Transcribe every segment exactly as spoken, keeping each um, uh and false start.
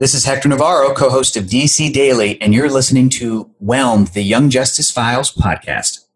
This is Hector Navarro, co-host of D C Daily, and you're listening to Whelmed, the Young Justice Files podcast.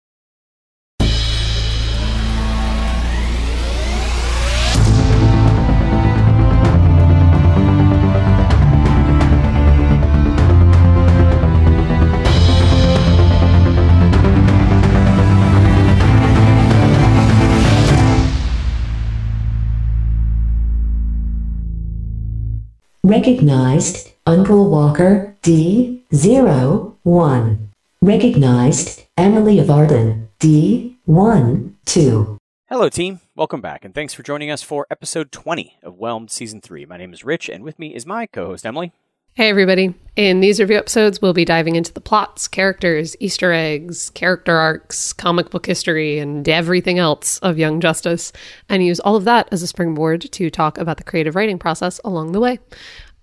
Recognized, Uncle Walker, D zero one. Recognized, Emily of Arden, D one two. Hello, team. Welcome back, and thanks for joining us for episode twenty of Whelmed Season three. My name is Rich, and with me is my co-host, Emily. Hey, everybody. In these review episodes, we'll be diving into the plots, characters, Easter eggs, character arcs, comic book history, and everything else of Young Justice, and use all of that as a springboard to talk about the creative writing process along the way.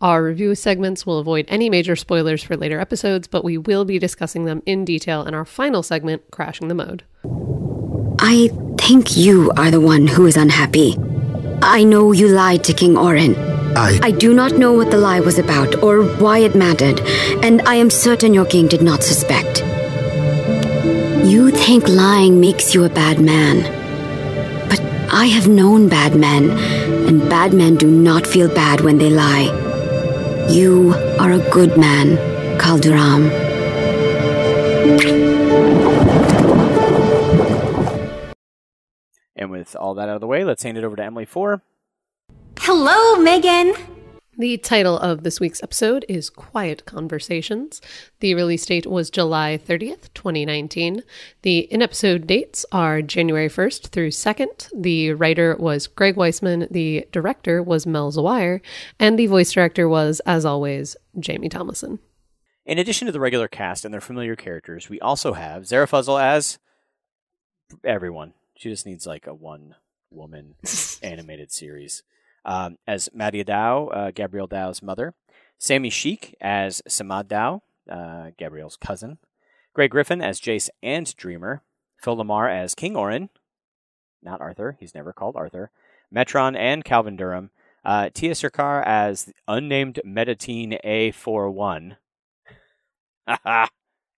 Our review segments will avoid any major spoilers for later episodes, but we will be discussing them in detail in our final segment, Crashing the Mode. I think you are the one who is unhappy. I know you lied to King Orin. I... I do not know what the lie was about or why it mattered, and I am certain your king did not suspect. You think lying makes you a bad man. But I have known bad men, and bad men do not feel bad when they lie. You are a good man, Kaldur'ahm. And with all that out of the way, let's hand it over to Emily for... Hello, M'gann! The title of this week's episode is Quiet Conversations. The release date was July thirtieth, twenty nineteen. The in-episode dates are January first through second. The writer was Greg Weisman, the director was Mel Zawire, and the voice director was, as always, Jamie Tomlinson. In addition to the regular cast and their familiar characters, we also have Zara Fuzzle as everyone. She just needs like a one-woman animated series. Um, as Madia Dow, uh, Gabrielle Dow's mother. Sammy Sheik as Samad Dow, uh, Gabrielle's cousin. Greg Griffin as Jace and Dreamer. Phil Lamar as King Orin, not Arthur, he's never called Arthur. Metron and Calvin Durham. Uh, Tia Sarkar as the unnamed Metateen A forty-one. Haha,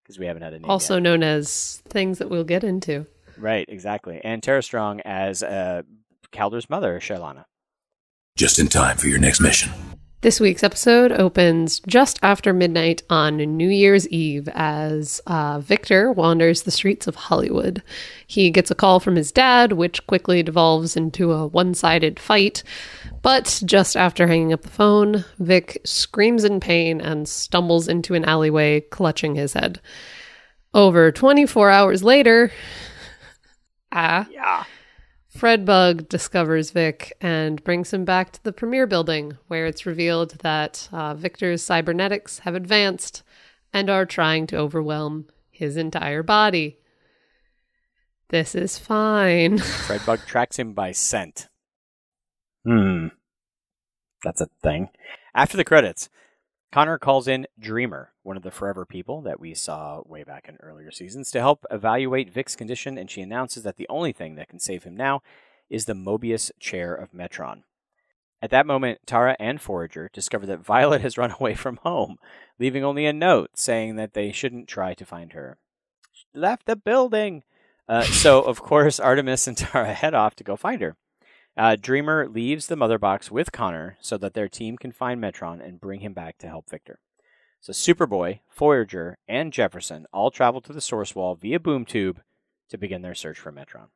because we haven't had a name Also yet. Known as things that we'll get into. Right, exactly. And Tara Strong as uh, Calder's mother, Sha'lain'a. Just in time for your next mission. This week's episode opens just after midnight on New Year's Eve as uh, Victor wanders the streets of Hollywood. He gets a call from his dad, which quickly devolves into a one-sided fight. But just after hanging up the phone, Vic screams in pain and stumbles into an alleyway, clutching his head. Over twenty-four hours later... ah... yeah. Fredbug discovers Vic and brings him back to the Premier building, where it's revealed that uh, Victor's cybernetics have advanced and are trying to overwhelm his entire body. This is fine. Fredbug tracks him by scent. Hmm. That's a thing. After the credits, Connor calls in Dreamer, one of the Forever people that we saw way back in earlier seasons, to help evaluate Vic's condition, and she announces that the only thing that can save him now is the Mobius chair of Metron. At that moment, Tara and Forager discover that Violet has run away from home, leaving only a note saying that they shouldn't try to find her. She left the building! Uh, so, of course, Artemis and Tara head off to go find her. Uh, Dreamer leaves the Mother Box with Connor so that their team can find Metron and bring him back to help Victor. So Superboy, Forager, and Jefferson all travel to the source wall via Boom Tube to begin their search for Metron.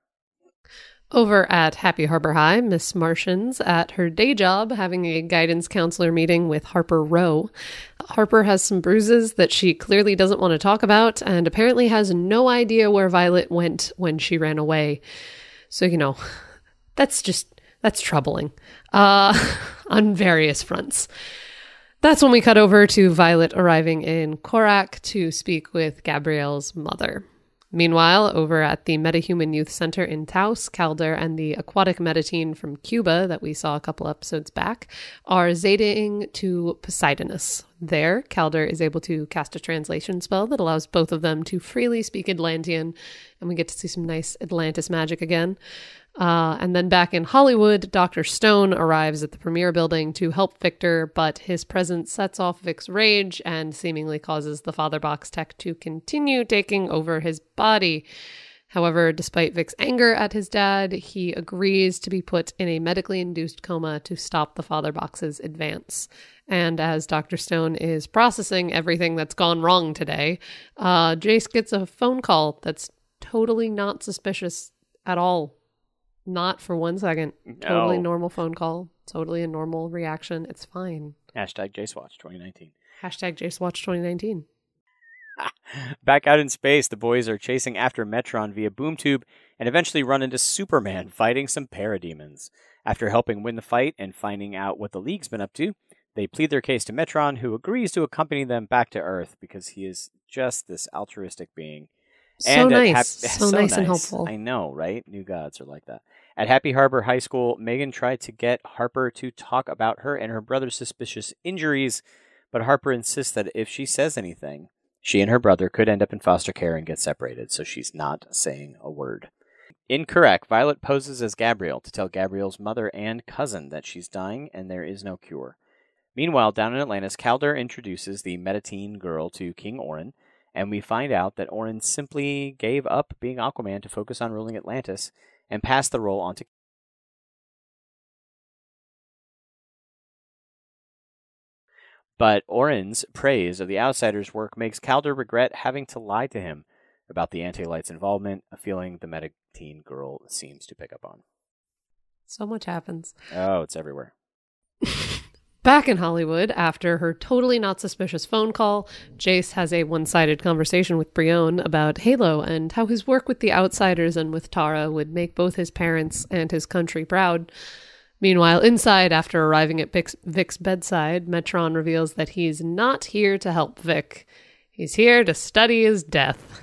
Over at Happy Harbor High, Miss Martian's at her day job having a guidance counselor meeting with Harper Rowe. Harper has some bruises that she clearly doesn't want to talk about and apparently has no idea where Violet went when she ran away. So, you know... That's just, that's troubling uh, on various fronts. That's when we cut over to Violet arriving in Qurac to speak with Gabrielle's mother. Meanwhile, over at the MetaHuman Youth Center in Taos, Calder and the aquatic Metateen from Cuba that we saw a couple episodes back are zetaing to Poseidonus. There, Calder is able to cast a translation spell that allows both of them to freely speak Atlantean, and we get to see some nice Atlantis magic again. Uh, and then back in Hollywood, Doctor Stone arrives at the premiere building to help Victor, but his presence sets off Vic's rage and seemingly causes the Father Box tech to continue taking over his body. However, despite Vic's anger at his dad, he agrees to be put in a medically induced coma to stop the Father Box's advance. And as Doctor Stone is processing everything that's gone wrong today, uh, Jace gets a phone call that's totally not suspicious at all. Not for one second. No. Totally normal phone call. Totally a normal reaction. It's fine. Hashtag JaceWatch twenty nineteen. Hashtag JaceWatch twenty nineteen. Back out in space, the boys are chasing after Metron via Boom Tube and eventually run into Superman fighting some parademons. After helping win the fight and finding out what the League's been up to, they plead their case to Metron, who agrees to accompany them back to Earth because he is just this altruistic being. So and nice. Hap- so, so nice, nice and helpful. I know, right? New gods are like that. At Happy Harbor High School, M'gann tried to get Harper to talk about her and her brother's suspicious injuries, but Harper insists that if she says anything, she and her brother could end up in foster care and get separated, so she's not saying a word. In Qurac, Violet poses as Gabrielle to tell Gabrielle's mother and cousin that she's dying and there is no cure. Meanwhile, down in Atlantis, Calder introduces the Metateen girl to King Orin, and we find out that Orin simply gave up being Aquaman to focus on ruling Atlantis and passed the role on to But Orin's praise of the Outsider's work makes Calder regret having to lie to him about the Anti-Light's involvement, a feeling the Metateen girl seems to pick up on. So much happens. Oh, it's everywhere. Back in Hollywood, after her totally not suspicious phone call, Jace has a one-sided conversation with Brion about Halo and how his work with the Outsiders and with Tara would make both his parents and his country proud. Meanwhile, inside, after arriving at Vic's, Vic's bedside, Metron reveals that he's not here to help Vic. He's here to study his death.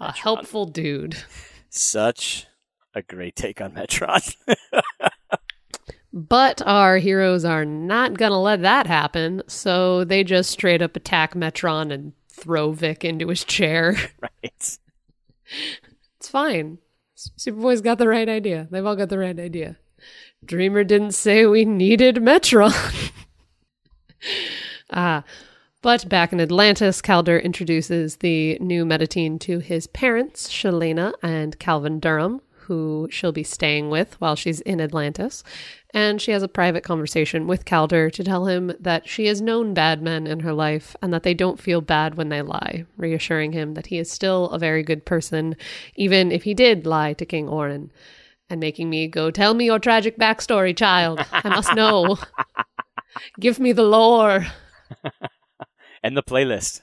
Metron. A helpful dude. Such a great take on Metron. But our heroes are not going to let that happen, so they just straight up attack Metron and throw Vic into his chair. Right. It's fine. Superboy's got the right idea. They've all got the right idea. Dreamer didn't say we needed Metron. Ah, uh, But back in Atlantis, Calder introduces the new Metateen to his parents, Sha'lain'a and Calvin Durham, who she'll be staying with while she's in Atlantis, and she has a private conversation with Calder to tell him that she has known bad men in her life and that they don't feel bad when they lie, reassuring him that he is still a very good person, even if he did lie to King Orin, and making me go, tell me your tragic backstory, child. I must know. Give me the lore. And the playlist.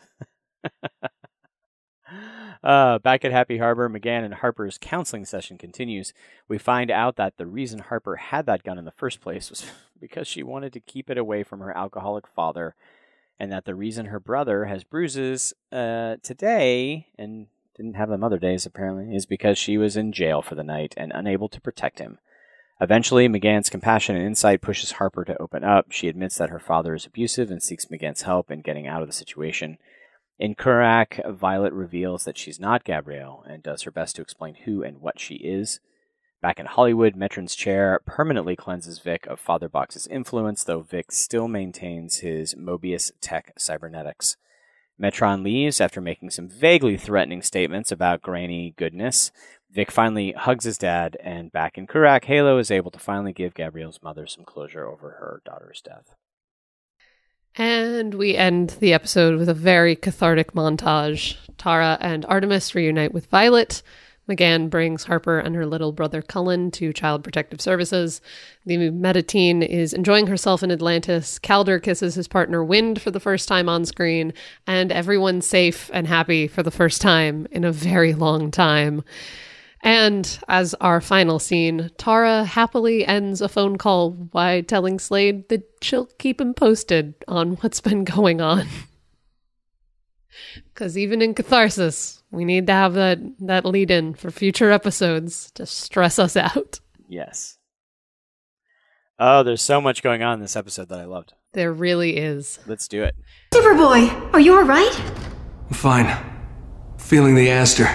Uh, back at Happy Harbor, M'gann and Harper's counseling session continues. We find out that the reason Harper had that gun in the first place was because she wanted to keep it away from her alcoholic father, and that the reason her brother has bruises uh, today, and didn't have them other days apparently, is because she was in jail for the night and unable to protect him. Eventually, McGann's compassion and insight pushes Harper to open up. She admits that her father is abusive and seeks McGann's help in getting out of the situation. In Qurac, Violet reveals that she's not Gabrielle and does her best to explain who and what she is. Back in Hollywood, Metron's chair permanently cleanses Vic of Father Box's influence, though Vic still maintains his Mobius tech cybernetics. Metron leaves after making some vaguely threatening statements about granny goodness. Vic finally hugs his dad, and back in Qurac, Halo is able to finally give Gabrielle's mother some closure over her daughter's death. And we end the episode with a very cathartic montage. Tara and Artemis reunite with Violet. M'gann brings Harper and her little brother Cullen to Child Protective Services. The Metateen is enjoying herself in Atlantis. Calder kisses his partner Wind for the first time on screen. And everyone's safe and happy for the first time in a very long time. And as our final scene, Tara happily ends a phone call by telling Slade that she'll keep him posted on what's been going on. Because even in catharsis, we need to have that, that lead-in for future episodes to stress us out. Yes. Oh, there's so much going on in this episode that I loved. There really is. Let's do it. Superboy, are you all right? I'm fine. Feeling the aster.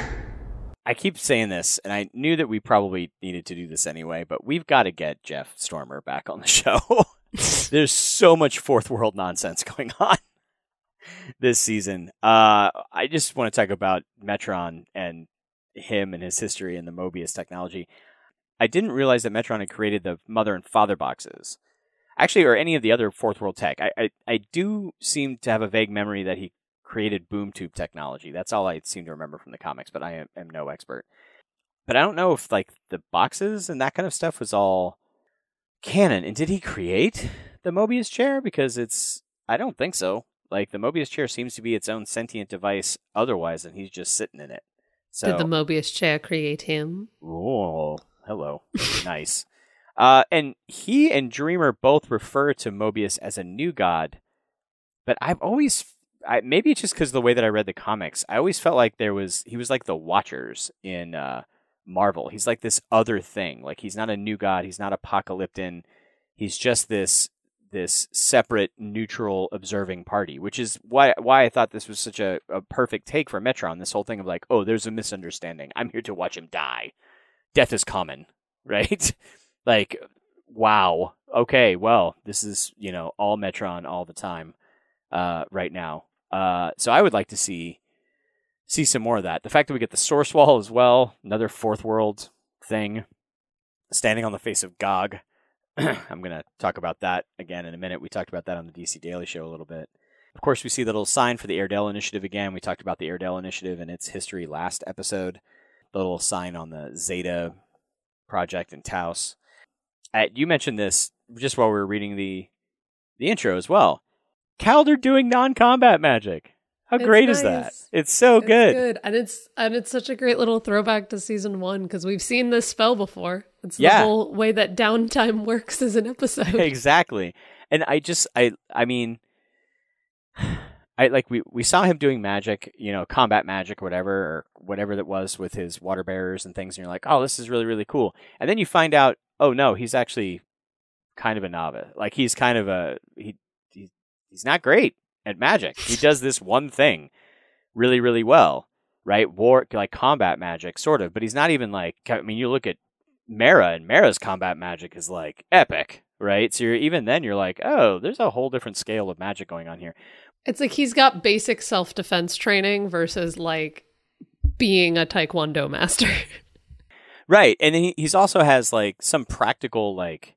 I keep saying this, and I knew that we probably needed to do this anyway, but we've got to get Jeff Stormer back on the show. There's so much fourth world nonsense going on this season. Uh, I just want to talk about Metron and him and his history and the Mobius technology. I didn't realize that Metron had created the mother and father boxes, actually, or any of the other fourth world tech. I, I, I do seem to have a vague memory that he created boom tube technology. That's all I seem to remember from the comics, but I am, am no expert. But I don't know if like the boxes and that kind of stuff was all canon. And did he create the Mobius chair? Because it's, I don't think so. Like the Mobius chair seems to be its own sentient device otherwise, and he's just sitting in it. So did the Mobius chair create him? Oh, hello. Nice. Uh, and he and Dreamer both refer to Mobius as a new god, but I've always, I, maybe it's just because of the way that I read the comics, I always felt like there was, he was like the Watchers in uh, Marvel. He's like this other thing. Like he's not a new god. He's not apocalyptic. He's just this this separate, neutral, observing party, which is why why I thought this was such a, a perfect take for Metron. This whole thing of like, oh, there's a misunderstanding. I'm here to watch him die. Death is common, right? Like, wow. Okay, well, this is, you know, all Metron all the time uh, right now. Uh, so I would like to see see some more of that. The fact that we get the source wall as well, another fourth world thing, standing on the face of Gog. I'm going to talk about that again in a minute. We talked about that on the D C Daily Show a little bit. Of course, we see the little sign for the Erdel Initiative again. We talked about the Erdel Initiative and its history last episode. The little sign on the Zeta project in Taos. Uh, you mentioned this just while we were reading the the intro as well. Calder doing non-combat magic. How it's great nice. Is that? It's so it's good. good. And it's and it's such a great little throwback to season one because we've seen this spell before. It's yeah. the whole way that downtime works as an episode. Exactly. And I just, I I mean, I like we, we saw him doing magic, you know, combat magic or whatever, or whatever that was with his water bearers and things. And you're like, oh, this is really, really cool. And then you find out, oh, no, he's actually kind of a novice. Like he's kind of a, he, he he's not great at magic. He does this one thing really, really well, right? War, like combat magic, sort of, but he's not even like, I mean, you look at Mera, and Mera's combat magic is like epic, right? So you're, even then you're like, oh, there's a whole different scale of magic going on here. It's like he's got basic self-defense training versus like being a Taekwondo master. Right. And he he's also has like some practical, like,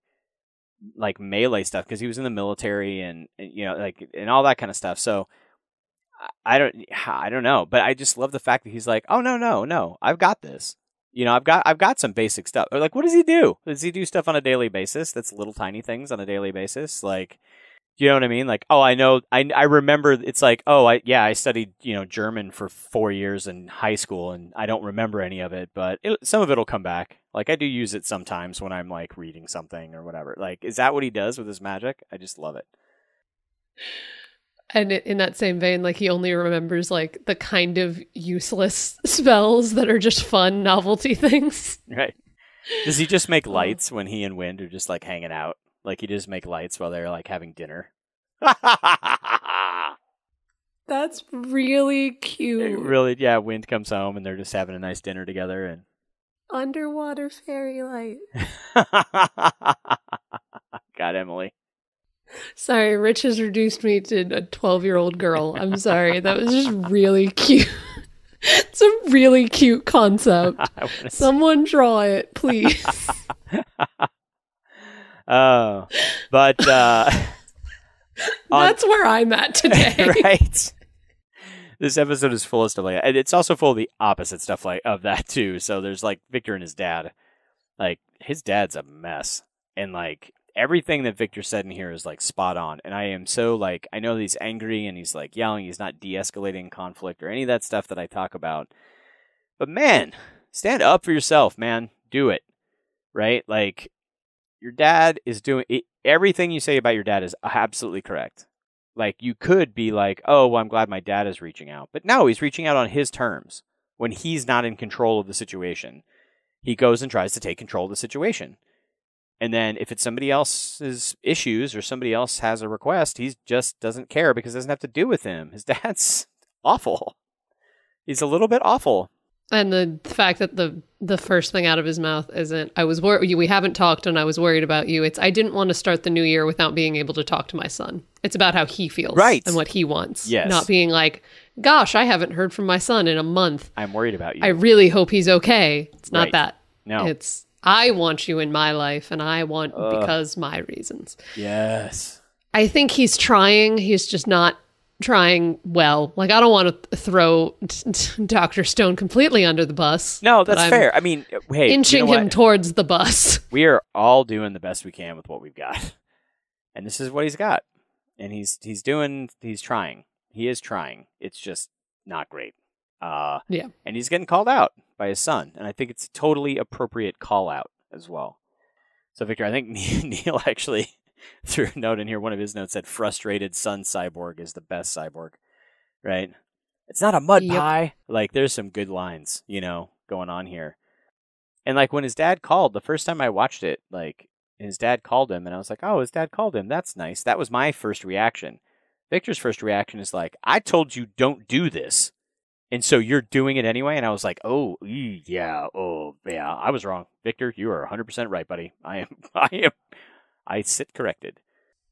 like melee stuff because he was in the military and, and you know like and all that kind of stuff. So I don't I don't know, but I just love the fact that he's like, oh no no no, I've got this. You know, I've got I've got some basic stuff. Or like, what does he do? Does he do stuff on a daily basis? That's little tiny things on a daily basis. Like, you know what I mean? Like, oh, I know I I remember. It's like, oh, I yeah, I studied you know German for four years in high school, and I don't remember any of it, but it, some of it'll come back. Like I do use it sometimes when I'm like reading something or whatever. Like, is that what he does with his magic? I just love it. And in that same vein, like he only remembers like the kind of useless spells that are just fun novelty things. Right. Does he just make lights when he and Wind are just like hanging out? Like he just make lights while they're like having dinner. That's really cute. It really, yeah. Wind comes home and they're just having a nice dinner together and underwater fairy light. God, Emily. Sorry, Rich has reduced me to a twelve-year-old girl. I'm sorry. That was just really cute. It's a really cute concept. Someone see. Draw it, please. Oh, but uh, that's on... where I'm at today. Right. This episode is full of stuff like that. And it's also full of the opposite stuff like of that, too. So there's, like, Victor and his dad. Like, his dad's a mess. And, like, everything that Victor said in here is, like, spot on. And I am so, like, I know he's angry and he's, like, yelling. He's not de-escalating conflict or any of that stuff that I talk about. But, man, stand up for yourself, man. Do it. Right? Like, your dad is doing... It, everything you say about your dad is absolutely correct. Like, you could be like, oh, well, I'm glad my dad is reaching out. But no, he's reaching out on his terms. When he's not in control of the situation, he goes and tries to take control of the situation. And then if it's somebody else's issues or somebody else has a request, he just doesn't care because it doesn't have to do with him. His dad's awful. He's a little bit awful. And the fact that the the first thing out of his mouth isn't, I was worried, we haven't talked and I was worried about you. It's, I didn't want to start the new year without being able to talk to my son. It's about how he feels, right, and what he wants. Yes. Not being like, gosh, I haven't heard from my son in a month. I'm worried about you. I really hope he's okay. It's not right. that. No. It's, I want you in my life and I want Ugh. because my reasons. Yes. I think he's trying. He's just not trying well. Like, I don't want to throw t- t- Doctor Stone completely under the bus. No, that's fair. I mean, hey, inching you know him towards the bus. We are all doing the best we can with what we've got, and this is what he's got. And he's he's doing. He's trying. He is trying. It's just not great. Uh, yeah. And he's getting called out by his son, and I think it's a totally appropriate call out as well. So, Victor, I think Neil actually threw a note in here. One of his notes said, frustrated son cyborg is the best cyborg, right? It's not a mud yep. pie. Like, there's some good lines, you know, going on here. And, like, when his dad called, the first time I watched it, like, his dad called him, and I was like, oh, his dad called him. That's nice. That was my first reaction. Victor's first reaction is like, I told you don't do this, and so you're doing it anyway? And I was like, oh, yeah, oh, yeah, I was wrong. Victor, you are one hundred percent right, buddy. I am, I am. I sit corrected.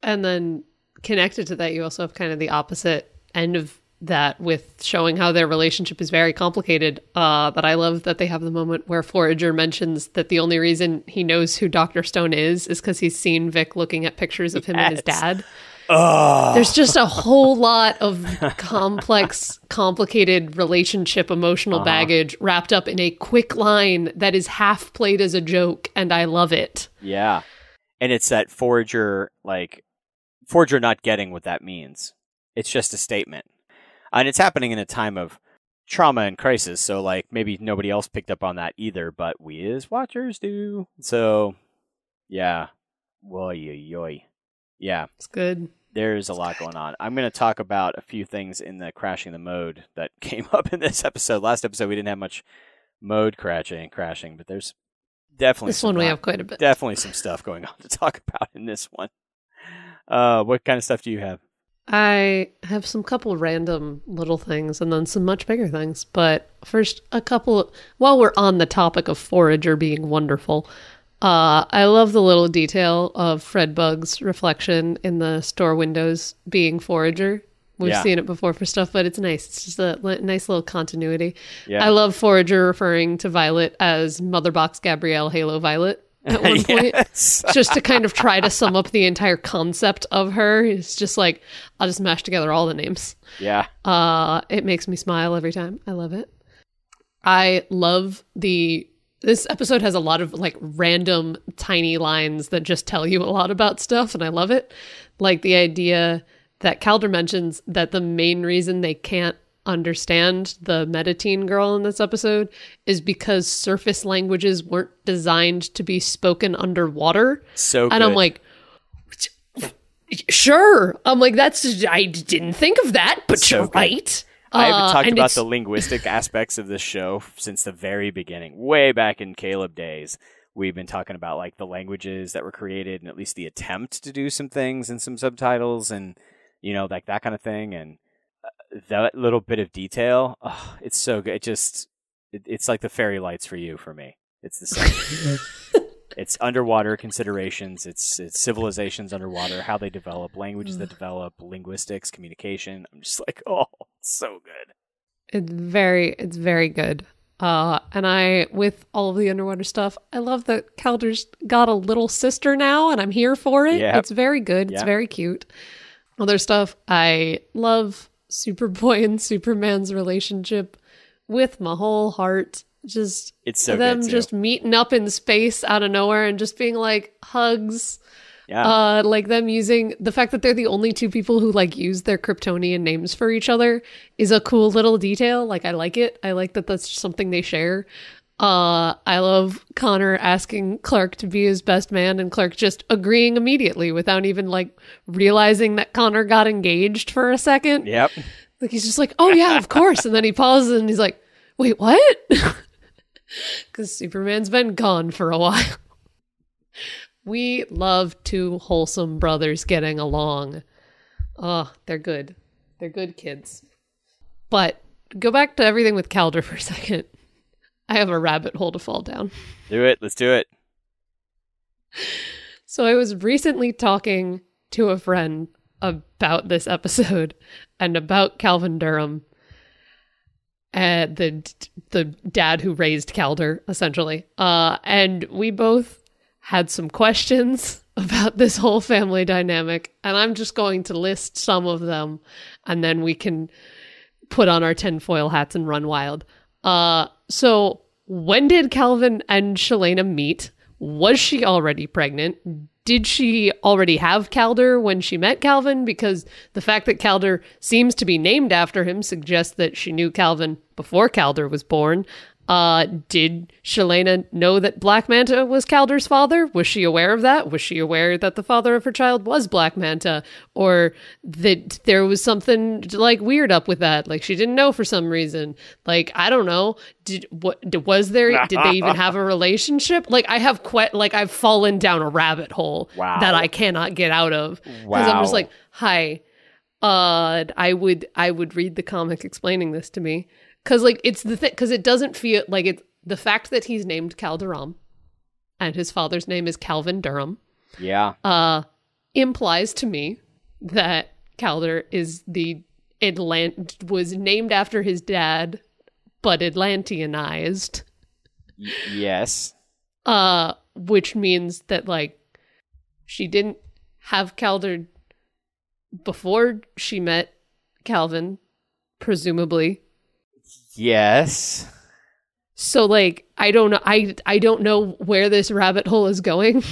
And then connected to that, you also have kind of the opposite end of that with showing how their relationship is very complicated. Uh, but I love that they have the moment where Forager mentions that the only reason he knows who Doctor Stone is is because he's seen Vic looking at pictures of him yes. and his dad. Oh. There's just a whole lot of complex, complicated relationship, emotional uh-huh. baggage wrapped up in a quick line that is half played as a joke. And I love it. Yeah. And it's that Forager, like, Forager not getting what that means. It's just a statement. And it's happening in a time of trauma and crisis. So, like, maybe nobody else picked up on that either, but we as watchers do. So, yeah. Woy-yoy. Yeah. It's good. There's a it's lot good. going on. I'm going to talk about a few things in the crashing the mode that came up in this episode. Last episode, we didn't have much mode crashing, crashing, but there's... Definitely, this one we have quite a bit. Definitely some stuff going on to talk about in this one. Uh, what kind of stuff do you have? I have some couple random little things and then some much bigger things. But first, a couple. While we're on the topic of Forager being wonderful, uh, I love the little detail of Fred Bug's reflection in the store windows being Forager. We've yeah. seen it before for stuff, but it's nice. It's just a li- nice little continuity. Yeah. I love Forager referring to Violet as Mother Box Gabrielle Halo Violet at one yes. point. Just to kind of try to sum up the entire concept of her. It's just like, I'll just mash together all the names. Yeah. Uh, it makes me smile every time. I love it. I love the... This episode has a lot of, like, random tiny lines that just tell you a lot about stuff, and I love it. Like, the idea... that Calder mentions that the main reason they can't understand the meta-teen girl in this episode is because surface languages weren't designed to be spoken underwater. So, and good. I'm like, sure. I'm like, that's I didn't think of that, but so you're good. right. I haven't uh, talked about it's... the linguistic aspects of this show since the very beginning, way back in Caleb days. We've been talking about, like, the languages that were created and at least the attempt to do some things and some subtitles and. You know, like that kind of thing. And that little bit of detail, oh, it's so good. It just, it, it's like the fairy lights for you, for me. It's the same. It's underwater considerations. It's, it's civilizations underwater, how they develop, languages that develop, linguistics, communication. I'm just like, oh, it's so good. It's very, it's very good. Uh, and I, with all of the underwater stuff, I love that Calder's got a little sister now and I'm here for it. Yeah. It's very good. It's yeah. very cute. Other stuff, I love Superboy and Superman's relationship with my whole heart. Just it's so them good just meeting up in space out of nowhere and just being like hugs. Yeah. Uh, like them using the fact that they're the only two people who like use their Kryptonian names for each other is a cool little detail. Like I like it. I like that that's something they share. Uh, I love Connor asking Clark to be his best man and Clark just agreeing immediately without even like realizing that Connor got engaged for a second. Yep. Like he's just like, oh yeah, of course. And then he pauses and he's like, wait, what? Because Superman's been gone for a while. We love two wholesome brothers getting along. Oh, they're good. They're good kids. But go back to everything with Calder for a second. I have a rabbit hole to fall down. Do it. Let's do it. So I was recently talking to a friend about this episode and about Calvin Durham, uh, the the dad who raised Calder, essentially. Uh, and we both had some questions about this whole family dynamic, and I'm just going to list some of them, and then we can put on our tinfoil hats and run wild. Uh, so when did Calvin and Sha'lain'a meet? Was she already pregnant? Did she already have Calder when she met Calvin? Because the fact that Calder seems to be named after him suggests that she knew Calvin before Calder was born. Uh, did Sha'lain'a know that Black Manta was Calder's father? Was she aware of that? Was she aware that the father of her child was Black Manta? Or that there was something, like, weird up with that? Like, she didn't know for some reason. Like, I don't know. Did what? Was there, did they even have a relationship? Like, I have, que- like, I've fallen down a rabbit hole wow. that I cannot get out of. Wow. Because I'm just like, hi, uh, I would, I would read the comic explaining this to me. Because, like, it's the thing, because it doesn't feel like it's the fact that he's named Kaldur'ahm and his father's name is Calvin Durham. Yeah. Uh, implies to me that Calder is the Atlant was named after his dad, but Atlanteanized. Y- yes. Uh, which means that, like, she didn't have Calder before she met Calvin, presumably. Yes. So, like, I don't know. I, I don't know where this rabbit hole is going.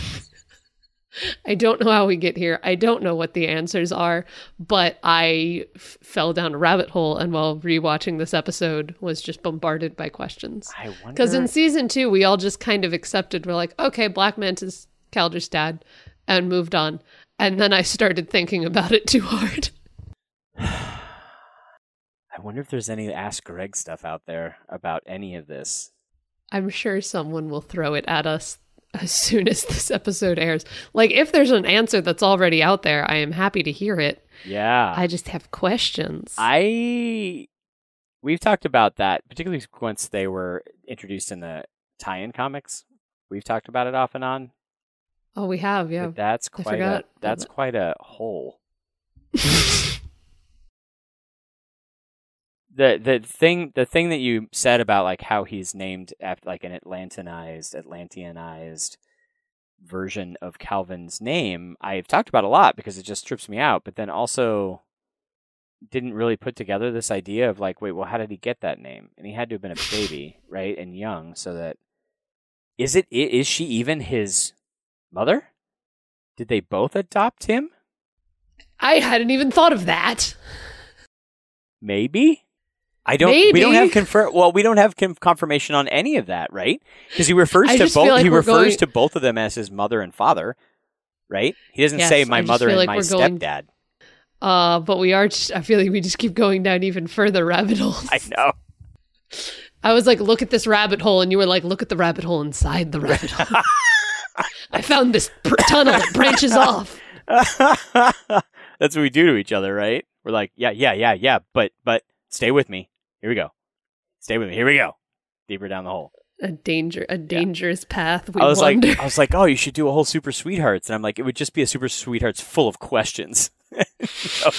I don't know how we get here. I don't know what the answers are, but I f- fell down a rabbit hole, and while rewatching this episode, was just bombarded by questions. I wonder. Because in season two, we all just kind of accepted. We're like, okay, Black Manta's Calder's dad, and moved on. And then I started thinking about it too hard. I wonder if there's any Ask Greg stuff out there about any of this. I'm sure someone will throw it at us as soon as this episode airs. Like, if there's an answer that's already out there, I am happy to hear it. Yeah. I just have questions. I... We've talked about that, particularly once they were introduced in the tie-in comics. We've talked about it off and on. Oh, we have, yeah. But that's quite a, that's quite a hole. The the thing the thing that you said about, like, how he's named after, like, an Atlantanized, Atlanteanized version of Calvin's name, I've talked about a lot because it just trips me out, but then also didn't really put together this idea of, like, wait, well, how did he get that name? And he had to have been a baby, right? And young, so that is it is she even his mother? Did they both adopt him? I hadn't even thought of that. Maybe? I don't. Maybe. We don't have confirm. Well, we don't have com- confirmation on any of that, right? Because he refers I to both. Like he refers going... to both of them as his mother and father, right? He doesn't yes, say my mother and like my stepdad. Going... Uh, but we are. Just, I feel like we just keep going down even further rabbit holes. I know. I was like, look at this rabbit hole, and you were like, look at the rabbit hole inside the rabbit hole. I found this pr- tunnel that branches off. That's what we do to each other, right? We're like, yeah, yeah, yeah, yeah, but but stay with me. Here we go. Stay with me. Here we go. Deeper down the hole. A danger, a dangerous yeah. path. We I was wander. like, I was like, oh, you should do a whole Super Sweethearts, and I'm like, it would just be a Super Sweethearts full of questions. no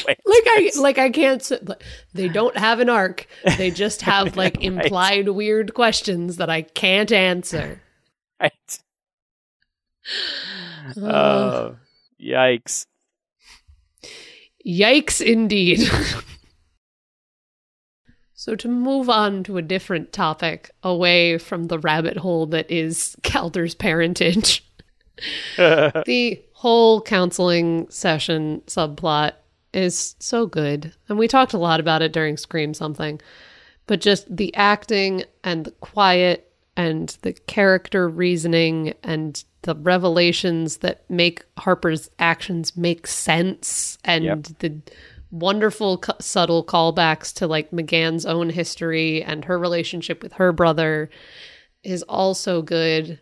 like I, like I can't. They don't have an arc. They just have like right. implied weird questions that I can't answer. Right. Oh, uh, yikes! Yikes, indeed. So to move on to a different topic, away from the rabbit hole that is Calder's parentage, the whole counseling session subplot is so good. And we talked a lot about it during Scream Something, but just the acting and the quiet and the character reasoning and the revelations that make Harper's actions make sense and yep. the... wonderful cu- subtle callbacks to like McGann's own history and her relationship with her brother is also good.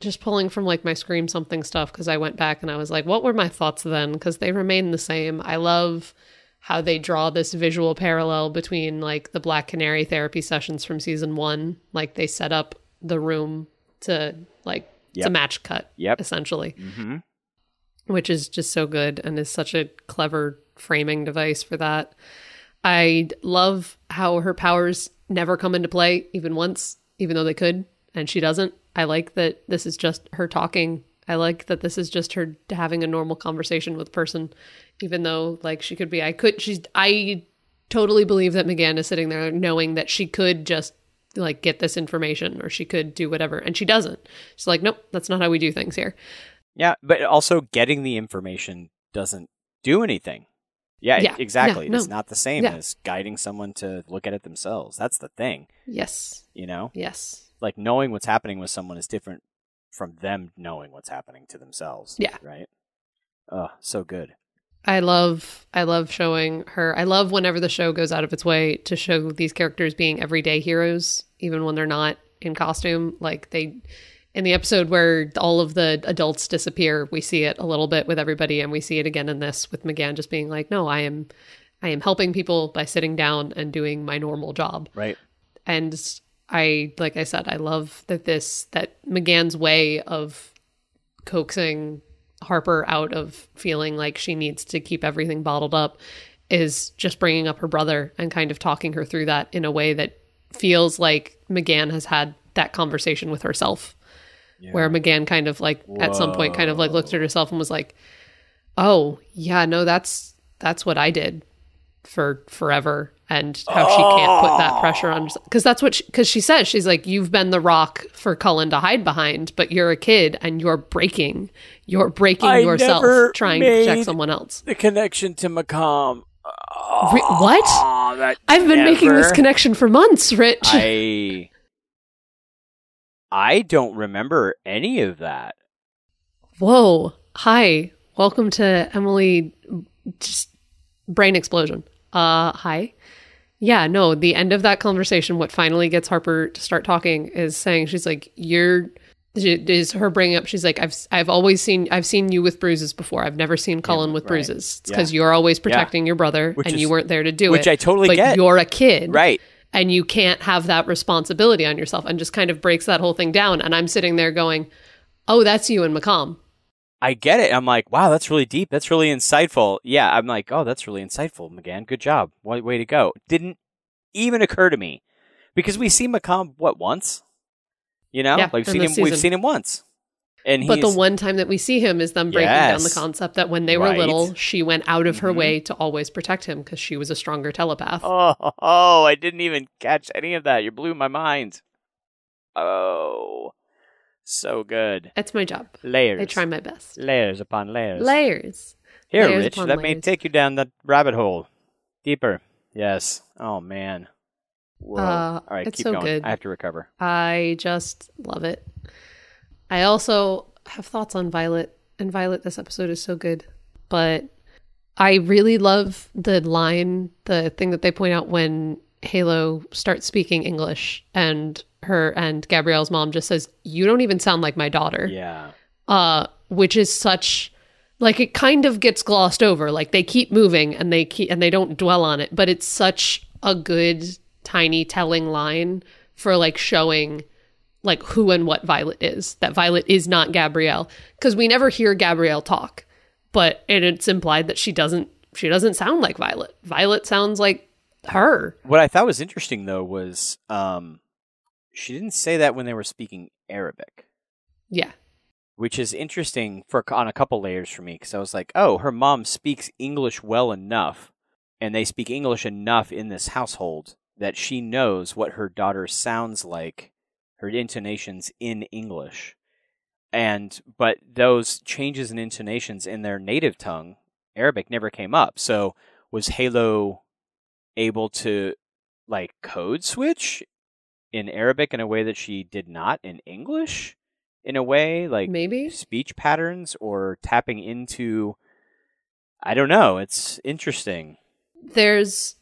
Just pulling from like my Scream Something stuff, because I went back and I was like, what were my thoughts then? Because they remain the same. I love how they draw this visual parallel between like the Black Canary therapy sessions from season one. Like they set up the room to like yep. to match cut yep. essentially, mm-hmm. which is just so good and is such a clever framing device for that. I love how her powers never come into play even once, even though they could, and she doesn't. I like that this is just her talking. I like that this is just her having a normal conversation with a person, even though like she could be, I could, she's, I totally believe that M'gann is sitting there knowing that she could just like get this information or she could do whatever. And she doesn't. She's like, nope, that's not how we do things here. Yeah. But also getting the information doesn't do anything. Yeah, yeah, exactly. Yeah, no. It's not the same yeah. as guiding someone to look at it themselves. That's the thing. Yes. You know? Yes. Like knowing what's happening with someone is different from them knowing what's happening to themselves. Yeah. Right? Oh, so good. I love I love showing her. I love whenever the show goes out of its way to show these characters being everyday heroes, even when they're not in costume. Like they... In the episode where all of the adults disappear, we see it a little bit with everybody, and we see it again in this with M'gann just being like, no, I am I am helping people by sitting down and doing my normal job. Right. And I, like I said, I love that this, that McGann's way of coaxing Harper out of feeling like she needs to keep everything bottled up is just bringing up her brother and kind of talking her through that in a way that feels like M'gann has had that conversation with herself. Yeah. Where M'gann kind of like Whoa. at some point kind of like looked at herself and was like, oh yeah, no, that's that's what I did for forever, and how oh. she can't put that pressure on, because that's what, because she, she says, she's like, you've been the rock for Cullen to hide behind, but you're a kid and you're breaking you're breaking I yourself trying to protect someone else. The connection to M'comm. Oh, Re- what? I've been never... making this connection for months, Rich. I... I don't remember any of that. Whoa. Hi. Welcome to Emily. Just brain explosion. Uh, hi. Yeah, no, the end of that conversation, what finally gets Harper to start talking is saying, she's like, you're, is her bringing up, she's like, I've, I've always seen, I've seen you with bruises before. I've never seen Cullen yeah, with right. bruises. It's because yeah. you're always protecting yeah. your brother which and is, you weren't there to do which it. Which I totally but get. But you're a kid. Right. And you can't have that responsibility on yourself, and just kind of breaks that whole thing down. And I'm sitting there going, oh, that's you and M'comm. I get it. I'm like, wow, that's really deep. That's really insightful. Yeah. I'm like, oh, that's really insightful, M'gann. Good job. Way, way to go. Didn't even occur to me, because we see M'comm, what, once? You know, yeah, like we've seen him, we've seen him once. And but he's... the one time that we see him is them breaking yes. down the concept that when they were right. little, she went out of her mm-hmm. way to always protect him because she was a stronger telepath. Oh, oh, I didn't even catch any of that. You blew my mind. Oh, so good. That's my job. Layers. I try my best. Layers upon layers. Layers. Here, layers Rich, let layers. me take you down that rabbit hole. Deeper. Yes. Oh, man. Whoa. Uh, All right, keep so going. Good. I have to recover. I just love it. I also have thoughts on Violet, and Violet, this episode is so good, but I really love the line, the thing that they point out when Halo starts speaking English, and her and Gabrielle's mom just says, you don't even sound like my daughter. Yeah. Uh, which is such, like, it kind of gets glossed over. Like, they keep moving and they keep, and they don't dwell on it, but it's such a good, tiny, telling line for, like, showing like who and what Violet is, that Violet is not Gabrielle, because we never hear Gabrielle talk, but and it's implied that she doesn't she doesn't sound like Violet. Violet sounds like her. What I thought was interesting though was um, she didn't say that when they were speaking Arabic. Yeah, which is interesting for on a couple layers for me, because I was like, oh, her mom speaks English well enough, and they speak English enough in this household that she knows what her daughter sounds like. Her intonations in English, and but those changes in intonations in their native tongue, Arabic, never came up. So was Halo able to like code switch in Arabic in a way that she did not in English? In a way, like maybe speech patterns or tapping into, I don't know. It's interesting. There's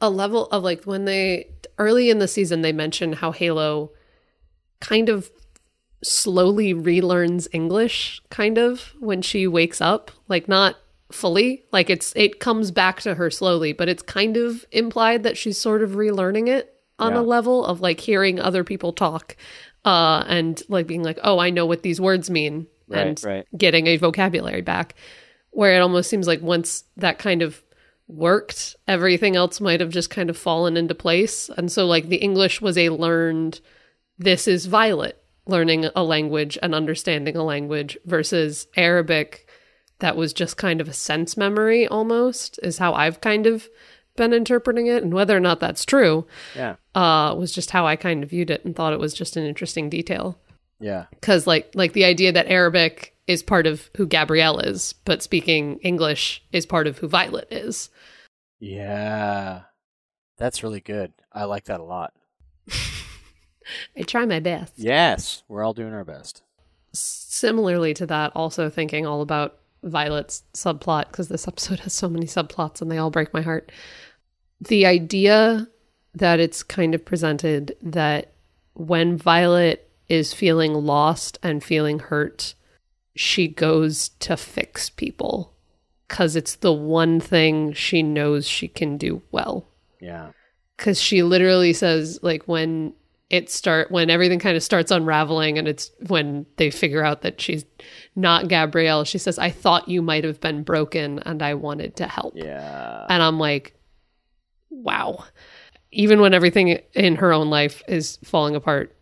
a level of like when they early in the season they mention how Halo kind of slowly relearns English, kind of, when she wakes up. Like, not fully. Like, it's it comes back to her slowly, but it's kind of implied that she's sort of relearning it on yeah. a level of, like, hearing other people talk uh, and, like, being like, oh, I know what these words mean, right, and right. getting a vocabulary back. Where it almost seems like once that kind of worked, everything else might have just kind of fallen into place. And so, like, the English was a learned, this is Violet learning a language and understanding a language, versus Arabic that was just kind of a sense memory almost, is how I've kind of been interpreting it. And whether or not that's true yeah. uh, was just how I kind of viewed it and thought it was just an interesting detail. Yeah. Because, like, like the idea that Arabic is part of who Gabrielle is, but speaking English is part of who Violet is. Yeah. That's really good. I like that a lot. I try my best. Yes. We're all doing our best. Similarly to that, also thinking all about Violet's subplot, because this episode has so many subplots and they all break my heart. The idea that it's kind of presented that when Violet is feeling lost and feeling hurt, she goes to fix people because it's the one thing she knows she can do well. Yeah. Because she literally says, like, when it start when everything kind of starts unraveling and it's when they figure out that she's not Gabrielle, she says, I thought you might have been broken and I wanted to help. Yeah. And I'm like, wow. Even when everything in her own life is falling apart,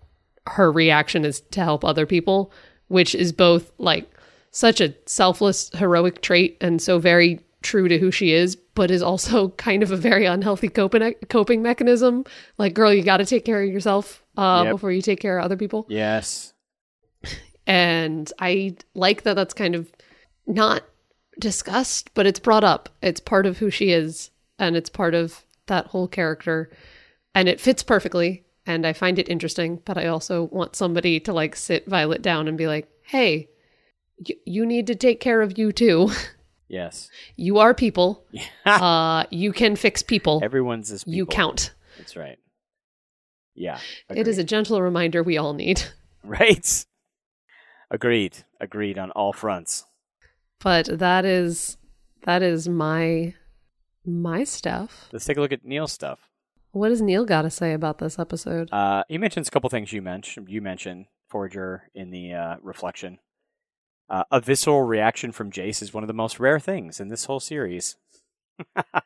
her reaction is to help other people, which is both, like, such a selfless, heroic trait and so very true to who she is, but is also kind of a very unhealthy coping coping mechanism. Like, girl, you got to take care of yourself uh, yep. before you take care of other people. Yes. And I like that that's kind of not discussed, but it's brought up. It's part of who she is, and it's part of that whole character. And it fits perfectly. And I find it interesting, but I also want somebody to, like, sit Violet down and be like, hey, y- you need to take care of you too. Yes. You are people. uh, you can fix people. Everyone's is people. You count. That's right. Yeah. Agreed. It is a gentle reminder we all need. Right. Agreed. Agreed on all fronts. But that is, that is my, my stuff. Let's take a look at Neil's stuff. What does Neil got to say about this episode? Uh, he mentions a couple things you mentioned. You mentioned Forager in the uh, reflection. Uh, a visceral reaction from Jace is one of the most rare things in this whole series. uh,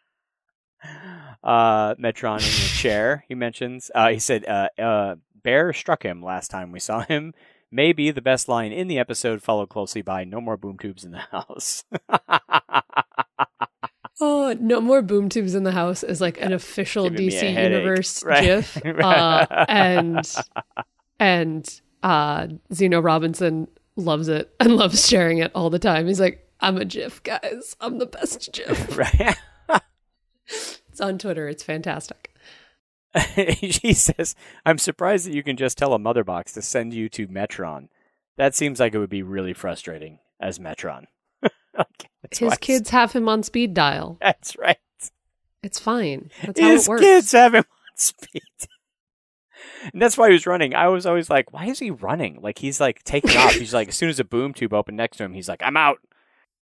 Metron in the chair, he mentions. Uh, he said, uh, uh, Bear struck him last time we saw him. Maybe the best line in the episode, followed closely by no more boom tubes in the house. Oh, no more boom tubes in the house is like an official D C Universe right. GIF. uh, and and uh, Zeno Robinson loves it and loves sharing it all the time. He's like, I'm a GIF, guys. I'm the best GIF. Right. It's on Twitter. It's fantastic. She says, I'm surprised that you can just tell a Mother Box to send you to Metron. That seems like it would be really frustrating as Metron. Okay, his kids have him on speed dial. That's right. It's fine. That's how his it works. His kids have him on speed dial. And that's why he was running. I was always like, why is he running? Like, he's like taking off. He's like, as soon as a boom tube opened next to him, he's like, I'm out.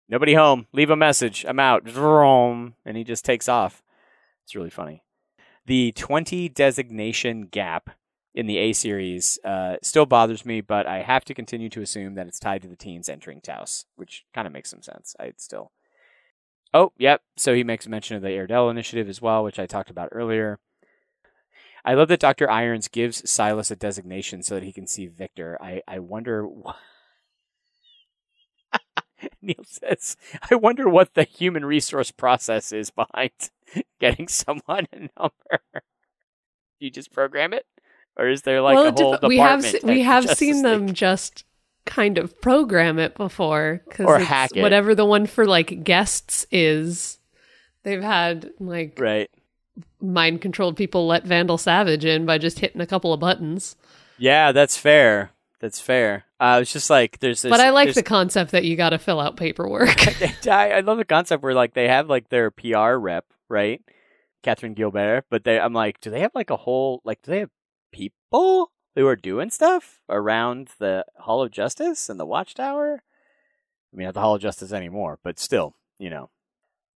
Nobody home. Leave a message. I'm out. And he just takes off. It's really funny. The twenty designation gap in the A series uh, still bothers me, but I have to continue to assume that it's tied to the teens entering Taos, which kind of makes some sense. I'd still... Oh, yep. So he makes mention of the Erdel Initiative as well, which I talked about earlier. I love that Doctor Irons gives Silas a designation so that he can see Victor. I, I wonder... Wh- Neil says, I wonder what the human resource process is behind getting someone a number. You just program it? Or is there like well, a whole department? We have, se- we have seen them League. Just kind of program it before. Or hack it. Whatever the one for like guests is, they've had like right. mind-controlled people let Vandal Savage in by just hitting a couple of buttons. Yeah, that's fair. That's fair. Uh, it's just like there's this. But I like there's... the concept that you got to fill out paperwork. I, I love the concept where like they have like their P R rep, right? Catherine Gilbert. But they, I'm like, do they have like a whole, like do they have people who are doing stuff around the Hall of Justice and the Watchtower? I mean, not the Hall of Justice anymore, but still, you know.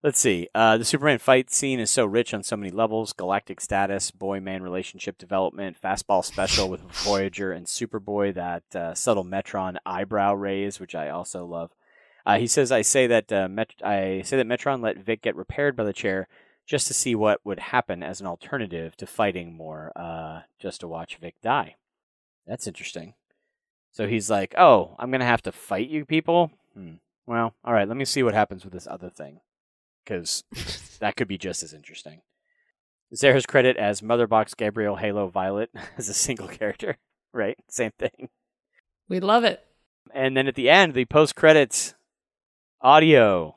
Let's see. Uh, the Superman fight scene is so rich on so many levels. Galactic status, boy-man relationship development, fastball special with Voyager and Superboy, that uh, subtle Metron eyebrow raise, which I also love. Uh, he says, I say that uh, Met- I say that Metron let Vic get repaired by the chair just to see what would happen as an alternative to fighting more, uh, just to watch Vic die. That's interesting. So he's like, oh, I'm going to have to fight you people? Hmm. Well, all right, let me see what happens with this other thing, because that could be just as interesting. Zara's credit as Mother Box, Gabrielle, Halo, Violet as a single character, right? Same thing. We love it. And then at the end, the post-credits audio.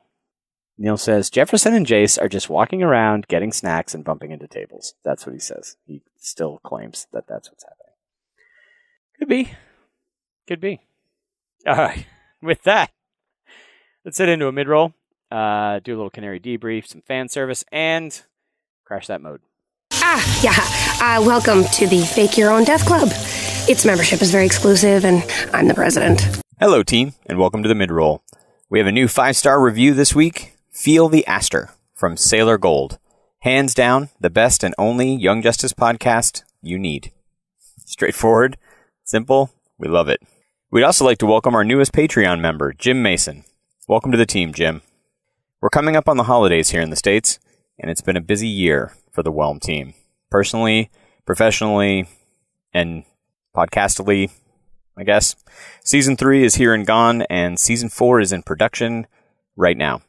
Neil says, Jefferson and Jace are just walking around, getting snacks and bumping into tables. That's what he says. He still claims that that's what's happening. Could be. Could be. All right. With that, let's head into a mid-roll. Uh, do a little Canary debrief, some fan service, and crash that mode. Ah, yeah. Uh, welcome to the Fake Your Own Death Club. Its membership is very exclusive, and I'm the president. Hello, team, and welcome to the mid-roll. We have a new five-star review this week, Feel the Aster, from Sailor Gold. Hands down, the best and only Young Justice podcast you need. Straightforward, simple, we love it. We'd also like to welcome our newest Patreon member, Jim Mason. Welcome to the team, Jim. We're coming up on the holidays here in the States, and it's been a busy year for the Whelmed team. Personally, professionally, and podcastily, I guess. Season three is here and gone, and Season four is in production right now.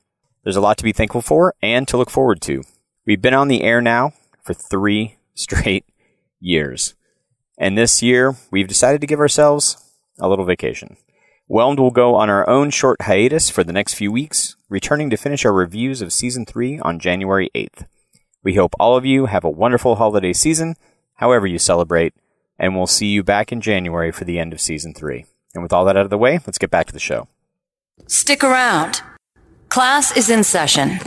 There's a lot to be thankful for and to look forward to. We've been on the air now for three straight years, and this year, we've decided to give ourselves a little vacation. Whelmed will go on our own short hiatus for the next few weeks, returning to finish our reviews of Season three on January eighth. We hope all of you have a wonderful holiday season, however you celebrate, and we'll see you back in January for the end of Season three. And with all that out of the way, let's get back to the show. Stick around. Class is in session.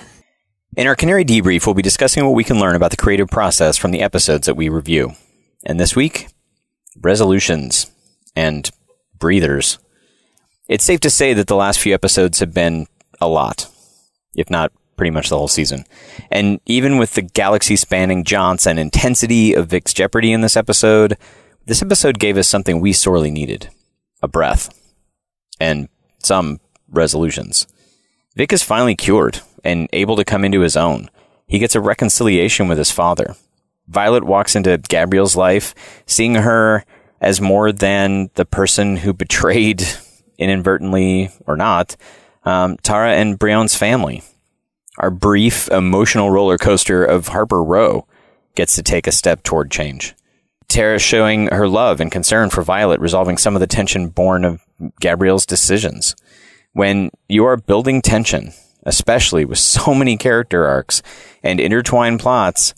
In our Canary Debrief, we'll be discussing what we can learn about the creative process from the episodes that we review. And this week, resolutions and breathers. It's safe to say that the last few episodes have been a lot, if not pretty much the whole season. And even with the galaxy-spanning jaunts and intensity of Vic's Jeopardy in this episode, this episode gave us something we sorely needed, a breath, and some resolutions. Vic is finally cured and able to come into his own. He gets a reconciliation with his father. Violet walks into Gabrielle's life, seeing her as more than the person who betrayed, inadvertently or not, um, Tara and Brion's family. Our brief emotional roller coaster of Harper Rowe gets to take a step toward change. Tara showing her love and concern for Violet, resolving some of the tension born of Gabrielle's decisions. When you are building tension, especially with so many character arcs and intertwined plots,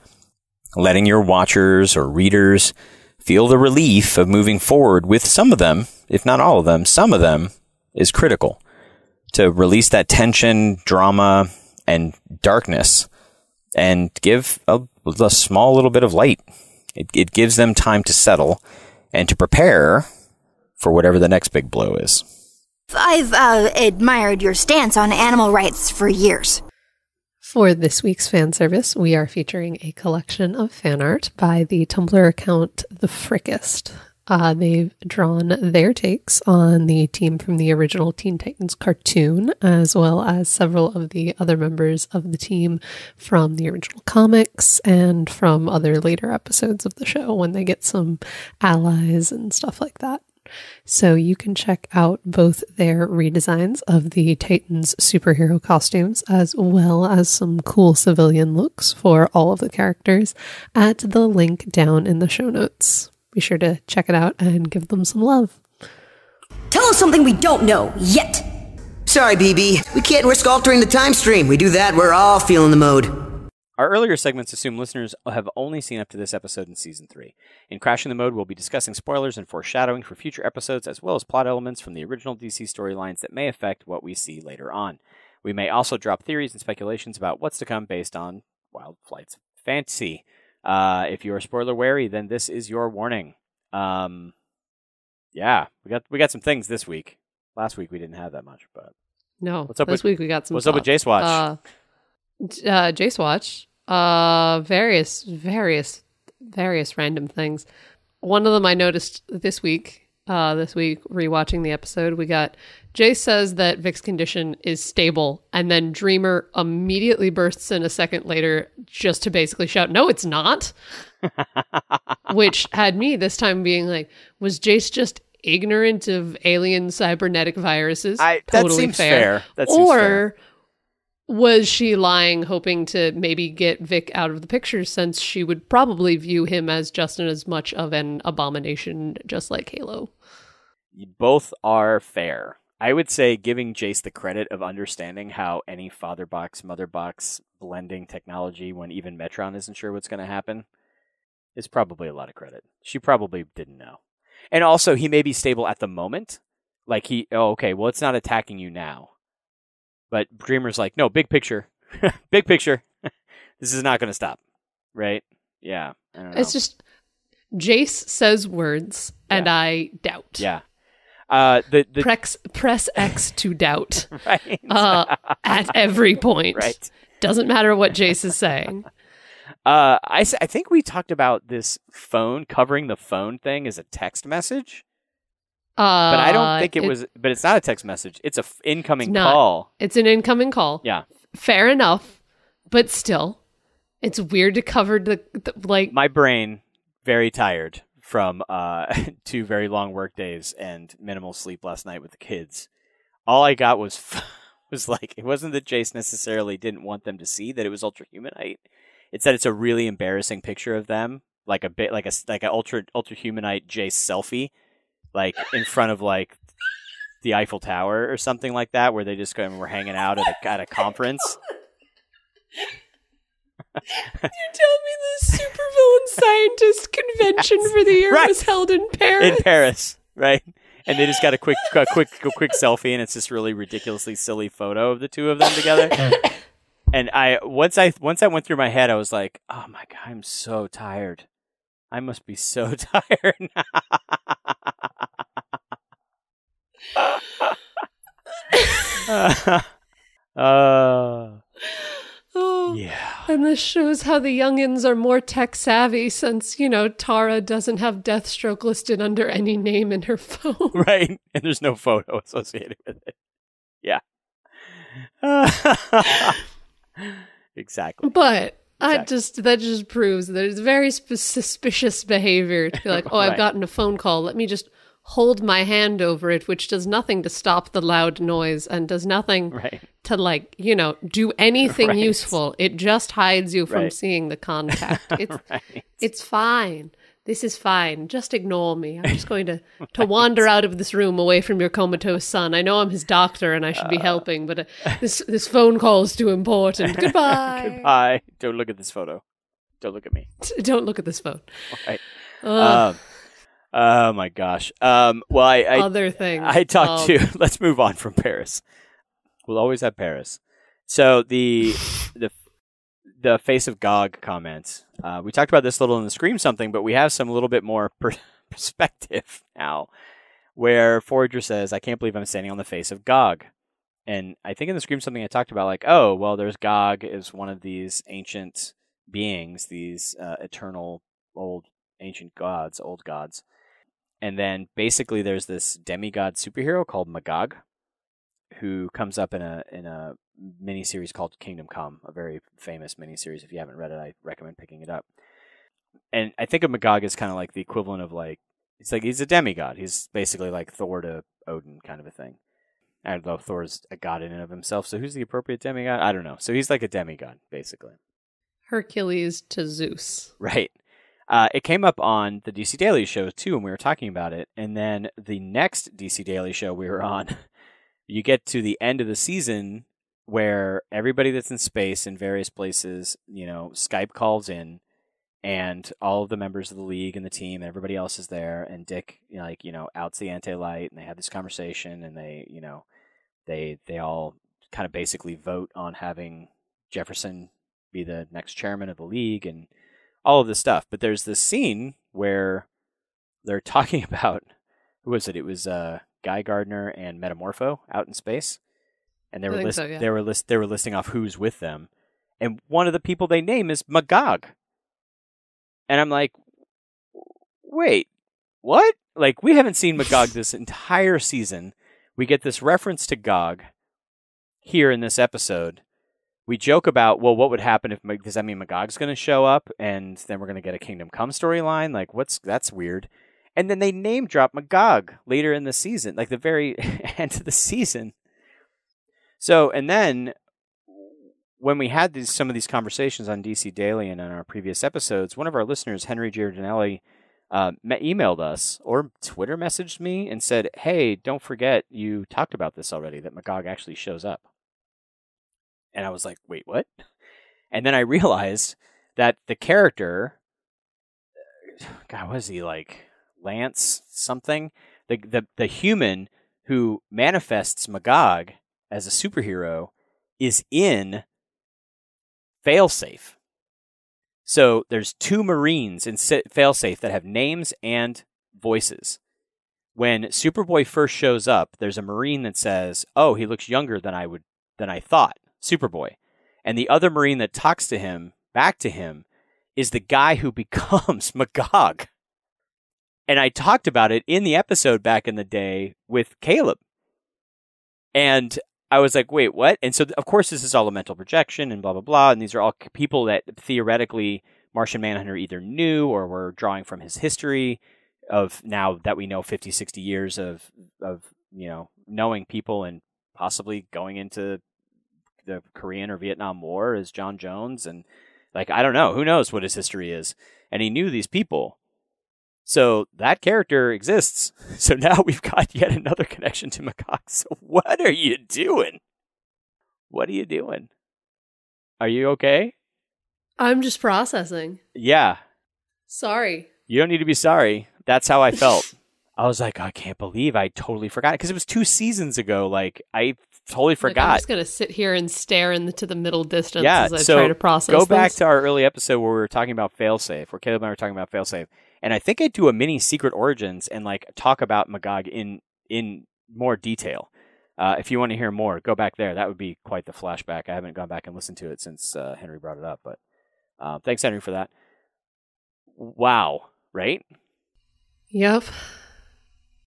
letting your watchers or readers feel the relief of moving forward with some of them, if not all of them, some of them, is critical. To release that tension, drama, and darkness, and give a, a small little bit of light. It, it gives them time to settle and to prepare for whatever the next big blow is. I've uh, admired your stance on animal rights for years. For this week's fan service, we are featuring a collection of fan art by the Tumblr account The Frickest. Uh, they've drawn their takes on the team from the original Teen Titans cartoon, as well as several of the other members of the team from the original comics and from other later episodes of the show when they get some allies and stuff like that. So you can check out both their redesigns of the Titans superhero costumes, as well as some cool civilian looks for all of the characters, at the link down in the show notes. Be sure to check it out and give them some love. Tell us something we don't know yet. Sorry, B B. We can't risk altering the time stream. We do that, we're all feeling the mode. Our earlier segments assume listeners have only seen up to this episode in Season three. In Crashing the Mode, we'll be discussing spoilers and foreshadowing for future episodes, as well as plot elements from the original D C storylines that may affect what we see later on. We may also drop theories and speculations about what's to come based on Wild Flight's fantasy. Uh, if you are spoiler wary, then this is your warning. Um, yeah, we got we got some things this week. Last week we didn't have that much, but... No. What's up this with, week we got some What's stuff. up with Jace Watch? Uh, uh, Jace Watch. Uh, various, various, various random things. One of them I noticed this week, uh, this week, rewatching the episode, we got Jace says that Vic's condition is stable, and then Dreamer immediately bursts in a second later just to basically shout, "No, it's not." Which had me this time being like, was Jace just ignorant of alien cybernetic viruses? I, totally that seems fair. fair. That seems or fair. Was she lying, hoping to maybe get Vic out of the picture, since she would probably view him as just as much of an abomination, just like Halo? Both are fair. I would say giving Jace the credit of understanding how any father box, mother box blending technology, when even Metron isn't sure what's going to happen, is probably a lot of credit. She probably didn't know. And also, he may be stable at the moment. Like, he, oh, okay, well, it's not attacking you now. But Dreamer's like, no, big picture. Big picture. This is not going to stop. Right? Yeah. I don't know. It's just, Jace says words, yeah. and I doubt. Yeah. Uh, the, the... Prex, press X to doubt. Right. Uh, at every point. Right. Doesn't matter what Jace is saying. Uh, I, I think we talked about this phone, covering the phone thing as a text message. Uh, but I don't think it, it was, but it's not a text message. It's an f- incoming it's not, call. It's an incoming call. Yeah. Fair enough. But still, it's weird to cover the, the like. My brain, very tired from uh, two very long work days and minimal sleep last night with the kids. All I got was, f- was like, it wasn't that Jace necessarily didn't want them to see that it was Ultra Humanite. It's that it's a really embarrassing picture of them, like a bit, like a like an ultra ultra humanite Jace selfie, like in front of like the Eiffel Tower or something like that, where they just go and we're hanging out at a, at a conference. You tell me the supervillain scientist convention yes, for the year right. was held in Paris. In Paris, right? And they just got a quick, a quick, a quick selfie, and it's this really ridiculously silly photo of the two of them together. And I once I once I went through my head, I was like, "Oh my god, I'm so tired. I must be so tired." uh, uh, oh, yeah. And this shows how the youngins are more tech savvy, since you know Tara doesn't have Deathstroke listed under any name in her phone, right? And there's no photo associated with it. Yeah. Uh, exactly. But I exactly. just that just proves that it's very sp- suspicious behavior to be like, oh, right. I've gotten a phone call. Let me just hold my hand over it, which does nothing to stop the loud noise and does nothing right. to like, you know, do anything right. useful. It just hides you from right. seeing the contact. It's right. it's fine. This is fine. Just ignore me. I'm just going to, right. to wander out of this room away from your comatose son. I know I'm his doctor and I should uh, be helping, but uh, this this phone call is too important. Goodbye. Goodbye. Don't look at this photo. Don't look at me. Don't look at this phone. Right. Uh, um, oh, my gosh. Um, well, I, I other things. I talked um, to, let's move on from Paris. We'll always have Paris. So the the... the face of Gog comments. Uh, we talked about this a little in the Scream Something, but we have some little bit more per- perspective now, where Forager says, "I can't believe I'm standing on the face of Gog." And I think in the Scream Something I talked about, like, oh, well, there's Gog is one of these ancient beings, these uh, eternal old ancient gods, old gods. And then basically there's this demigod superhero called Magog, who comes up in a in a miniseries called Kingdom Come, a very famous miniseries. If you haven't read it, I recommend picking it up. And I think of Magog as kind of like the equivalent of like, it's like he's a demigod. He's basically like Thor to Odin kind of a thing. I don't know, Thor's a god in and of himself, so who's the appropriate demigod? I don't know. So he's like a demigod, basically. Hercules to Zeus. Right. Uh, it came up on the D C Daily show, too, and we were talking about it. And then the next D C Daily show we were on, you get to the end of the season where everybody that's in space in various places, you know, Skype calls in, and all of the members of the league and the team and everybody else is there, and Dick, you know, like, you know, outs the anti-light, and they have this conversation, and they, you know, they they all kind of basically vote on having Jefferson be the next chairman of the league and all of this stuff. But there's this scene where they're talking about, who was it? It was uh, Guy Gardner and Metamorpho out in space. and they were list- so, yeah. they were list- they were listing off who's with them, and one of the people they name is Magog, and I'm like, wait, what? Like, we haven't seen Magog this entire season. We get this reference to Gog here in this episode. We joke about, well, what would happen if, does that mean Magog's going to show up and then we're going to get a Kingdom Come storyline? Like, what's, that's weird. And then they name drop Magog later in the season, like the very end of the season. So, and then when we had these, some of these conversations on D C Daily and on our previous episodes, one of our listeners, Henry Giardinelli, Uh, emailed us or Twitter messaged me and said, hey, don't forget you talked about this already, that Magog actually shows up. And I was like, wait, what? And then I realized that the character, God, what is he, like Lance something? The, the, the human who manifests Magog as a superhero is in Failsafe. So there's two Marines in Failsafe that have names and voices. When Superboy first shows up, there's a Marine that says, "Oh, he looks younger than I would than I thought." Superboy, and the other Marine that talks to him back to him is the guy who becomes Magog. And I talked about it in the episode back in the day with Caleb, and I was like, wait, what? And so, of course, this is all a mental projection and blah, blah, blah. And these are all people that theoretically Martian Manhunter either knew or were drawing from his history of, now that we know, fifty, sixty years of, of you know, knowing people and possibly going into the Korean or Vietnam War as John Jones. And, like, I don't know. Who knows what his history is? And he knew these people. So that character exists. So now we've got yet another connection to Magog. So what are you doing? What are you doing? Are you okay? I'm just processing. Yeah. Sorry. You don't need to be sorry. That's how I felt. I was like, I can't believe I totally forgot. Because it was two seasons ago. Like, I totally forgot. Like, I'm just going to sit here and stare into the middle distance yeah, as I so try to process go things. Back to our early episode where we were talking about Failsafe, where Caleb and I were talking about Failsafe. And I think I do a mini Secret Origins and like talk about Magog in in more detail. Uh, if you want to hear more, go back there. That would be quite the flashback. I haven't gone back and listened to it since uh, Henry brought it up. But uh, thanks, Henry, for that. Wow. Right? Yep.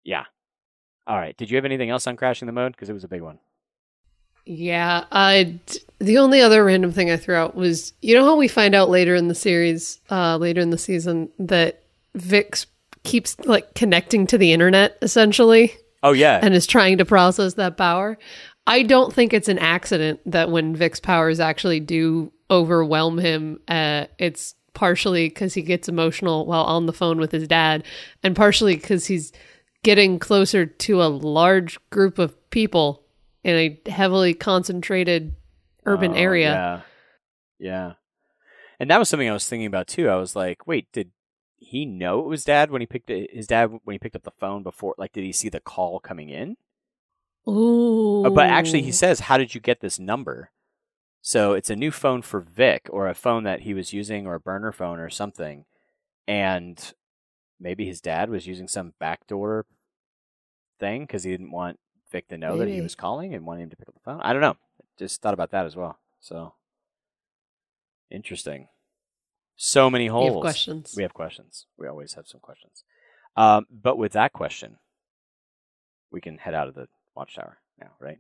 Yeah. All right. Did you have anything else on Crashing the Mode? Because it was a big one. Yeah. I the only other random thing I threw out was, you know how we find out later in the series, uh, later in the season, that Vix keeps like connecting to the internet essentially. Oh yeah. And is trying to process that power. I don't think it's an accident that when Vix powers actually do overwhelm him, uh, it's partially because he gets emotional while on the phone with his dad, and partially because he's getting closer to a large group of people in a heavily concentrated urban oh, area. Yeah. Yeah. And that was something I was thinking about too. I was like, wait, did he know it was dad when he picked it, his dad when he picked up the phone before? Like, did he see the call coming in? Ooh. But actually, he says, "How did you get this number?" So it's a new phone for Vic, or a phone that he was using, or a burner phone, or something. And maybe his dad was using some backdoor thing because he didn't want Vic to know maybe. that he was calling and wanted him to pick up the phone. I don't know. Just thought about that as well. So interesting. So many holes. We have questions. We have questions. We always have some questions. Um, but with that question, we can head out of the watchtower now, right?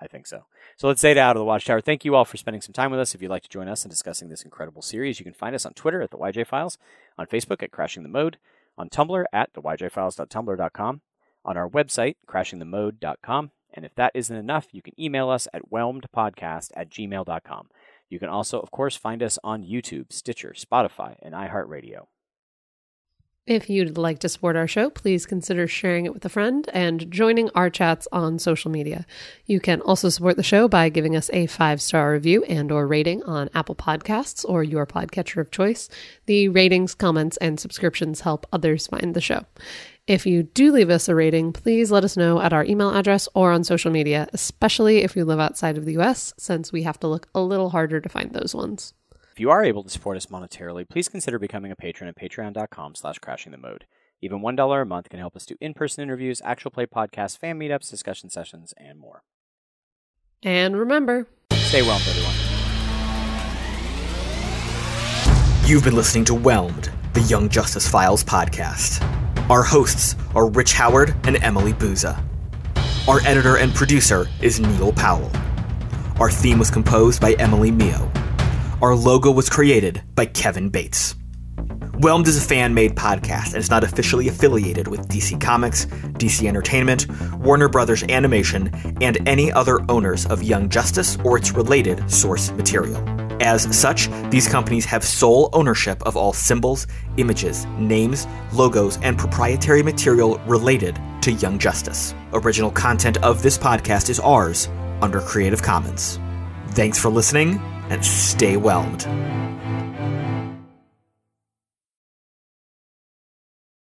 I think so. So let's head out of the watchtower. Thank you all for spending some time with us. If you'd like to join us in discussing this incredible series, you can find us on Twitter at the Y J Files, on Facebook at Crashing the Mode, on Tumblr at the Y J files dot tumblr dot com, on our website, crashing the mode dot com. And if that isn't enough, you can email us at whelmed podcast at gmail dot com. You can also, of course, find us on YouTube, Stitcher, Spotify, and iHeartRadio. If you'd like to support our show, please consider sharing it with a friend and joining our chats on social media. You can also support the show by giving us a five-star review and or rating on Apple Podcasts or your podcatcher of choice. The ratings, comments, and subscriptions help others find the show. If you do leave us a rating, please let us know at our email address or on social media, especially if you live outside of the U S, since we have to look a little harder to find those ones. If you are able to support us monetarily, please consider becoming a patron at patreon dot com slash crashing the mode. Even one dollar a month can help us do in-person interviews, actual play podcasts, fan meetups, discussion sessions, and more. And remember, stay whelmed, everyone. You've been listening to Whelmed, the Young Justice Files podcast. Our hosts are Rich Howard and Emily Bouza. Our editor and producer is Neil Powell. Our theme was composed by Emily Mio. Our logo was created by Kevin Bates. Whelmed is a fan-made podcast and is not officially affiliated with D C Comics, D C Entertainment, Warner Brothers Animation, and any other owners of Young Justice or its related source material. As such, these companies have sole ownership of all symbols, images, names, logos, and proprietary material related to Young Justice. Original content of this podcast is ours under Creative Commons. Thanks for listening, and stay whelmed.